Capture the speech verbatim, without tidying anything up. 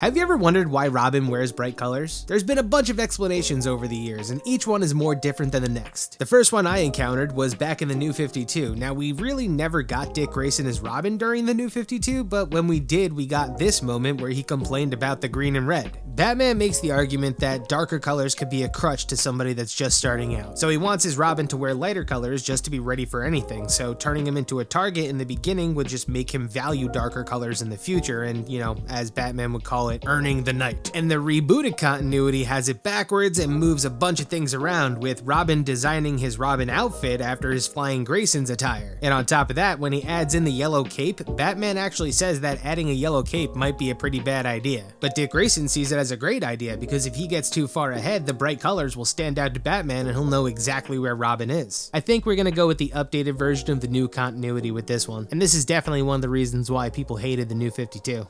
Have you ever wondered why Robin wears bright colors? There's been a bunch of explanations over the years, and each one is more different than the next. The first one I encountered was back in the New fifty-two. Now, we really never got Dick Grayson as Robin during the New fifty-two, but when we did, we got this moment where he complained about the green and red. Batman makes the argument that darker colors could be a crutch to somebody that's just starting out. So he wants his Robin to wear lighter colors just to be ready for anything, so turning him into a target in the beginning would just make him value darker colors in the future, and, you know, as Batman would call it, it earning the night. And the rebooted continuity has it backwards and moves a bunch of things around, with Robin designing his Robin outfit after his Flying Grayson's attire. And on top of that, when he adds in the yellow cape, Batman actually says that adding a yellow cape might be a pretty bad idea. But Dick Grayson sees it as a great idea, because if he gets too far ahead, the bright colors will stand out to Batman and he'll know exactly where Robin is. I think we're gonna go with the updated version of the new continuity with this one, and this is definitely one of the reasons why people hated the New fifty-two.